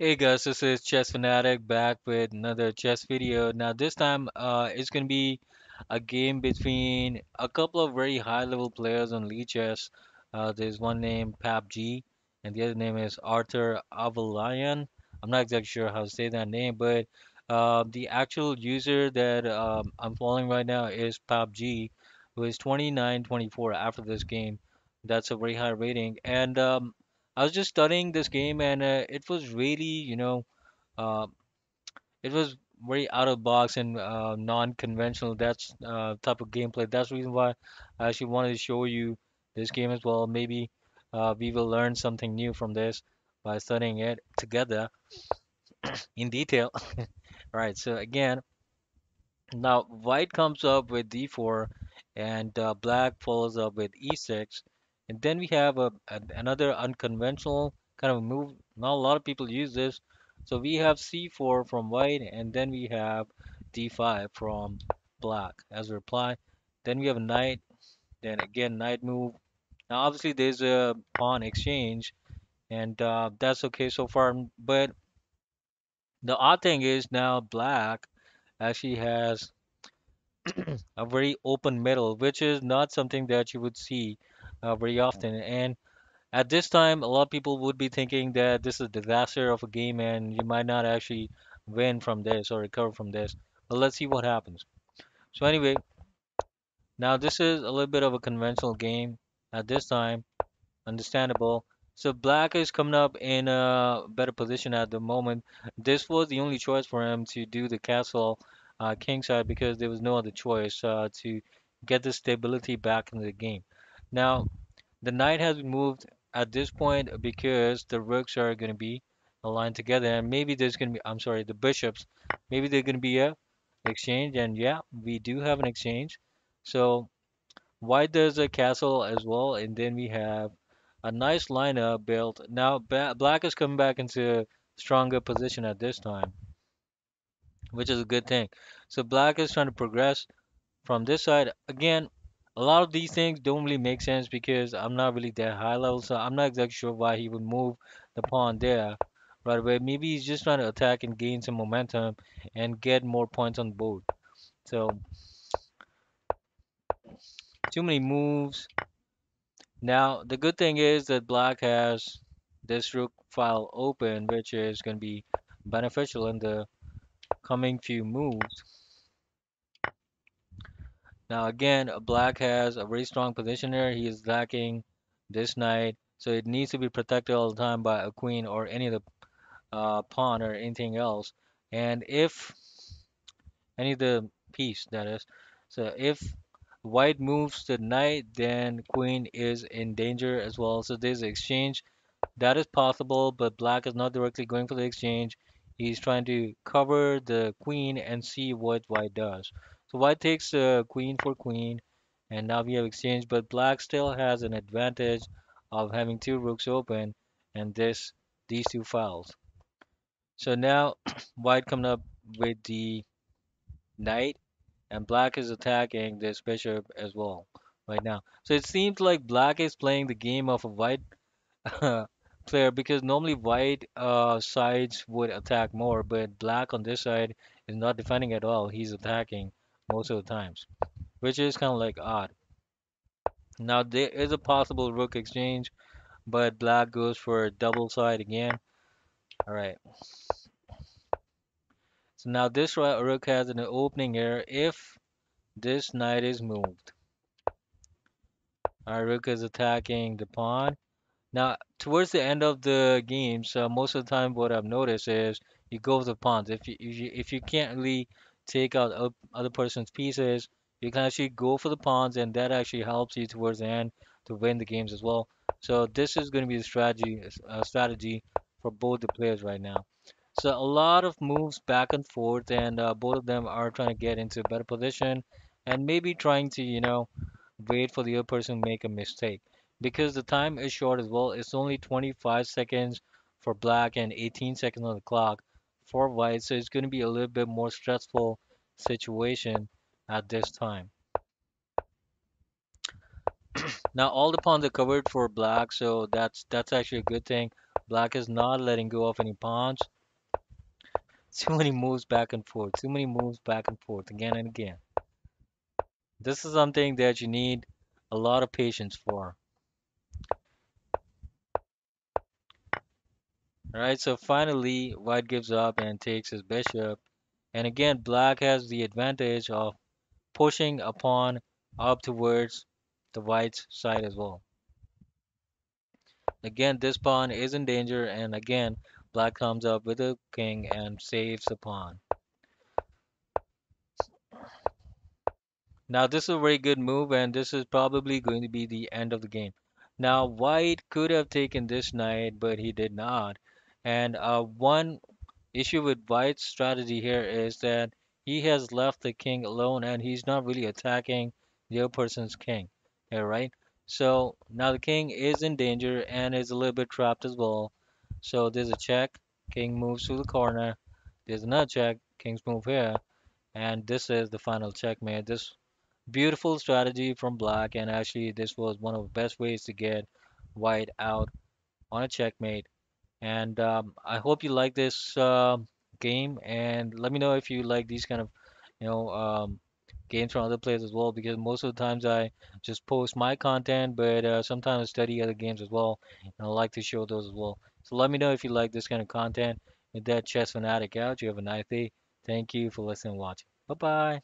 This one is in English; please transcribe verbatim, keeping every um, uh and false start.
Hey guys, this is Chess Fanatic back with another chess video. Now this time uh, it's going to be a game between a couple of very high level players on Lichess. Uh, there's one named P A B G and the other name is Artur Avalyan. I'm not exactly sure how to say that name, but uh, the actual user that um, I'm following right now is P A B G, who is twenty-nine twenty-four after this game. That's a very high rating, and um, I was just studying this game, and uh, it was really, you know, uh, it was very out of box and uh, non-conventional. That's uh, type of gameplay. That's the reason why I actually wanted to show you this game as well. Maybe uh, we will learn something new from this by studying it together in detail. All right. So again, now white comes up with d four, and uh, black follows up with e six. And then we have a, a another unconventional kind of move. Not a lot of people use this. So we have c four from white, and then we have d five from black as a reply. Then we have knight, then again knight move. Now obviously there's a pawn exchange, and uh, that's okay so far. But the odd thing is now black actually has a very open middle, which is not something that you would see Uh, very often. And at this time a lot of people would be thinking that this is a disaster of a game and you might not actually win from this or recover from this, but let's see what happens. So anyway, now this is a little bit of a conventional game at this time, understandable. So black is coming up in a better position at the moment. This was the only choice for him to do the castle uh, kingside, because there was no other choice uh, to get the stability back into the game. Now the knight has been moved at this point because the rooks are going to be aligned together, and maybe there's going to be, I'm sorry, the bishops, maybe they're going to be a exchange. And yeah, we do have an exchange. So white does a castle as well, and then we have a nice lineup built. Now black is coming back into stronger position at this time, which is a good thing. So black is trying to progress from this side. Again, a lot of these things don't really make sense because I'm not really that high level, so I'm not exactly sure why he would move the pawn there right away. Maybe he's just trying to attack and gain some momentum and get more points on the board. So too many moves. Now the good thing is that black has this rook file open, which is going to be beneficial in the coming few moves. Now again, black has a very strong position here. He is lacking this knight, so it needs to be protected all the time by a queen or any of the uh, pawn or anything else. And if any of the piece, that is, so if white moves the knight, then queen is in danger as well. So there's an exchange that is possible, but black is not directly going for the exchange. He's trying to cover the queen and see what white does. So white takes uh, queen for queen, and now we have exchange, but black still has an advantage of having two rooks open and this these two files. So now white coming up with the knight, and black is attacking this bishop as well right now. So it seems like black is playing the game of a white uh, player, because normally white uh, sides would attack more, but black on this side is not defending at all. He's attacking most of the times, which is kind of like odd. Now there is a possible rook exchange, but black goes for a double side again. All right, so now this rook has an opening here if this knight is moved. Our rook is attacking the pawn. Now towards the end of the game, so most of the time what I've noticed is you go for the pawns. If you, if you, if you can't really take out other person's pieces, you can actually go for the pawns, and that actually helps you towards the end to win the games as well. So this is going to be the strategy uh, strategy for both the players right now. So a lot of moves back and forth, and uh, both of them are trying to get into a better position and maybe trying to, you know, wait for the other person to make a mistake, because the time is short as well. It's only twenty-five seconds for black and eighteen seconds on the clock for white, so it's going to be a little bit more stressful situation at this time. Now all the pawns are covered for black, so that's that's actually a good thing. Black is not letting go of any pawns. Too many moves back and forth. Too many moves back and forth again and again. This is something that you need a lot of patience for. Alright, so finally white gives up and takes his bishop. And again, black has the advantage of pushing a pawn up towards the white's side as well. Again, this pawn is in danger, and again, black comes up with a king and saves the pawn. Now this is a very good move, and this is probably going to be the end of the game. Now white could have taken this knight, but he did not. And uh, one issue with white's strategy here is that he has left the king alone, and he's not really attacking the other person's king. All right. So now the king is in danger and is a little bit trapped as well. So there's a check. King moves to the corner. There's another check. Kings move here, and this is the final checkmate. This beautiful strategy from black, and actually this was one of the best ways to get white out on a checkmate. And um, I hope you like this uh, game, and let me know if you like these kind of you know um, games from other players as well, because most of the times I just post my content, but uh, sometimes I study other games as well, and I like to show those as well. So let me know if you like this kind of content. With that, Chess Fanatic out. You have a nice day. Thank you for listening and watching. Bye bye.